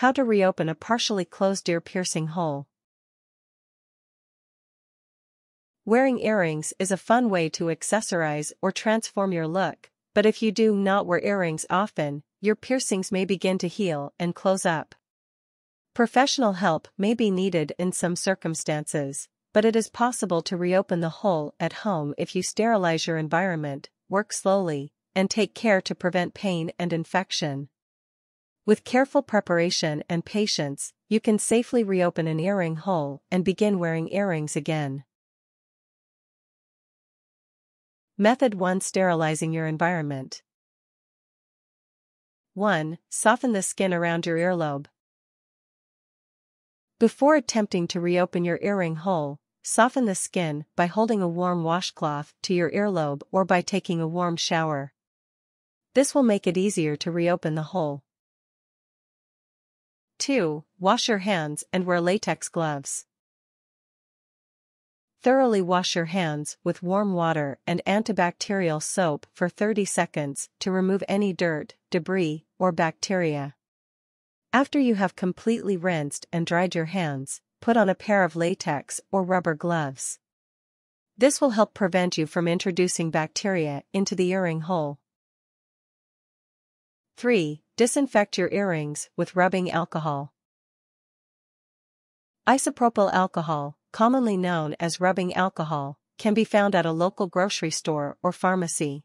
How to reopen a partially closed ear-piercing hole. Wearing earrings is a fun way to accessorize or transform your look, but if you do not wear earrings often, your piercings may begin to heal and close up. Professional help may be needed in some circumstances, but it is possible to reopen the hole at home if you sterilize your environment, work slowly, and take care to prevent pain and infection. With careful preparation and patience, you can safely reopen an earring hole and begin wearing earrings again. Method 1: Sterilizing your environment. 1. Soften the skin around your earlobe. Before attempting to reopen your earring hole, soften the skin by holding a warm washcloth to your earlobe or by taking a warm shower. This will make it easier to reopen the hole. 2. Wash your hands and wear latex gloves. Thoroughly wash your hands with warm water and antibacterial soap for 30 seconds to remove any dirt, debris, or bacteria. After you have completely rinsed and dried your hands, put on a pair of latex or rubber gloves. This will help prevent you from introducing bacteria into the earring hole. 3. Disinfect your earrings with rubbing alcohol. Isopropyl alcohol, commonly known as rubbing alcohol, can be found at a local grocery store or pharmacy.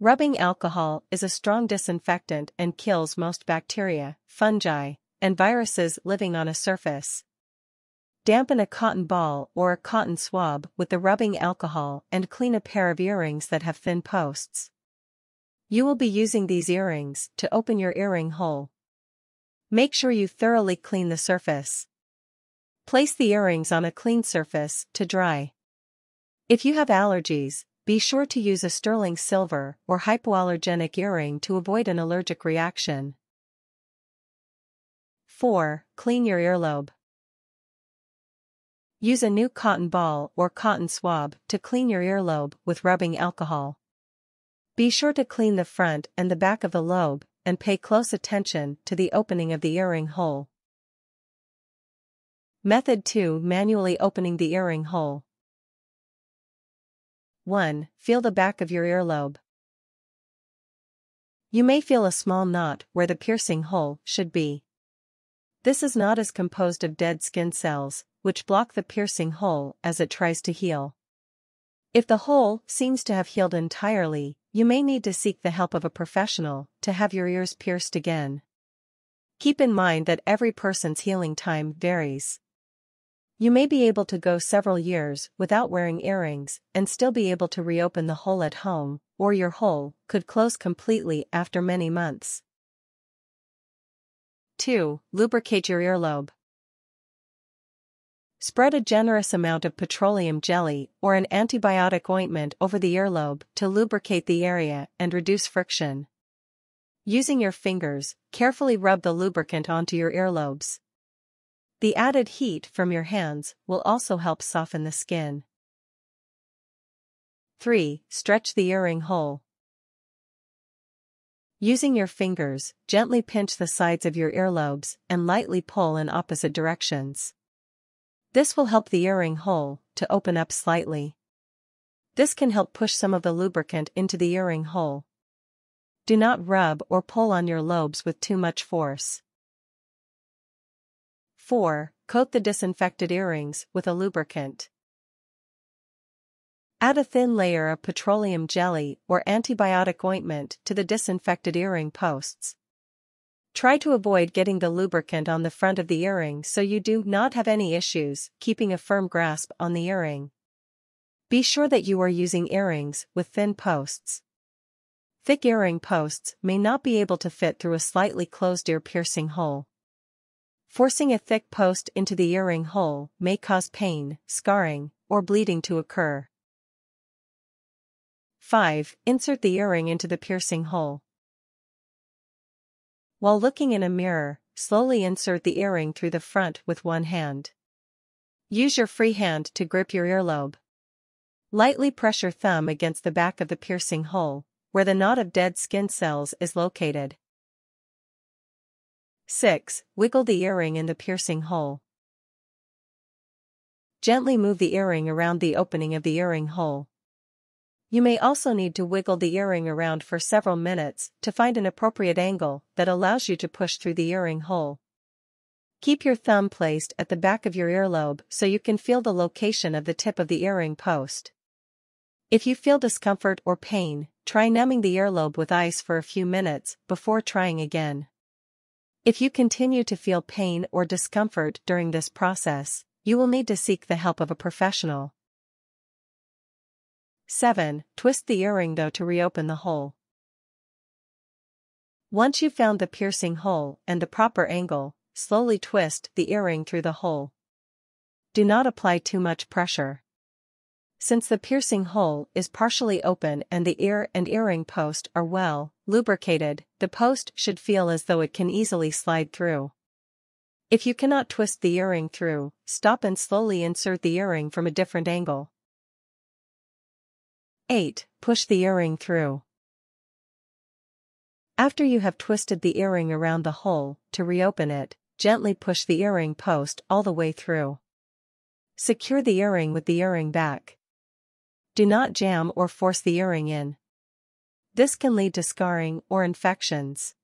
Rubbing alcohol is a strong disinfectant and kills most bacteria, fungi, and viruses living on a surface. Dampen a cotton ball or a cotton swab with the rubbing alcohol and clean a pair of earrings that have thin posts. You will be using these earrings to open your earring hole. Make sure you thoroughly clean the surface. Place the earrings on a clean surface to dry. If you have allergies, be sure to use a sterling silver or hypoallergenic earring to avoid an allergic reaction. 4. Clean your earlobe. Use a new cotton ball or cotton swab to clean your earlobe with rubbing alcohol. Be sure to clean the front and the back of the lobe, and pay close attention to the opening of the earring hole. Method 2: Manually opening the earring hole. 1. Feel the back of your earlobe. You may feel a small knot where the piercing hole should be. This knot is composed of dead skin cells, which block the piercing hole as it tries to heal. If the hole seems to have healed entirely, you may need to seek the help of a professional to have your ears pierced again. Keep in mind that every person's healing time varies. You may be able to go several years without wearing earrings and still be able to reopen the hole at home, or your hole could close completely after many months. 2. Lubricate your earlobe. Spread a generous amount of petroleum jelly or an antibiotic ointment over the earlobe to lubricate the area and reduce friction. Using your fingers, carefully rub the lubricant onto your earlobes. The added heat from your hands will also help soften the skin. 3. Stretch the earring hole. Using your fingers, gently pinch the sides of your earlobes and lightly pull in opposite directions. This will help the earring hole to open up slightly. This can help push some of the lubricant into the earring hole. Do not rub or pull on your lobes with too much force. 4. Coat the disinfected earrings with a lubricant. Add a thin layer of petroleum jelly or antibiotic ointment to the disinfected earring posts. Try to avoid getting the lubricant on the front of the earring so you do not have any issues keeping a firm grasp on the earring. Be sure that you are using earrings with thin posts. Thick earring posts may not be able to fit through a slightly closed ear piercing hole. Forcing a thick post into the earring hole may cause pain, scarring, or bleeding to occur. 5. Insert the earring into the piercing hole. While looking in a mirror, slowly insert the earring through the front with one hand. Use your free hand to grip your earlobe. Lightly press your thumb against the back of the piercing hole, where the knot of dead skin cells is located. 6. Wiggle the earring in the piercing hole. Gently move the earring around the opening of the earring hole. You may also need to wiggle the earring around for several minutes to find an appropriate angle that allows you to push through the earring hole. Keep your thumb placed at the back of your earlobe so you can feel the location of the tip of the earring post. If you feel discomfort or pain, try numbing the earlobe with ice for a few minutes before trying again. If you continue to feel pain or discomfort during this process, you will need to seek the help of a professional. 7. Twist the earring though to reopen the hole. Once you've found the piercing hole and the proper angle, slowly twist the earring through the hole. Do not apply too much pressure. Since the piercing hole is partially open and the ear and earring post are well lubricated, the post should feel as though it can easily slide through. If you cannot twist the earring through, stop and slowly insert the earring from a different angle. 8. Push the earring through. After you have twisted the earring around the hole, to reopen it, gently push the earring post all the way through. Secure the earring with the earring back. Do not jam or force the earring in. This can lead to scarring or infections.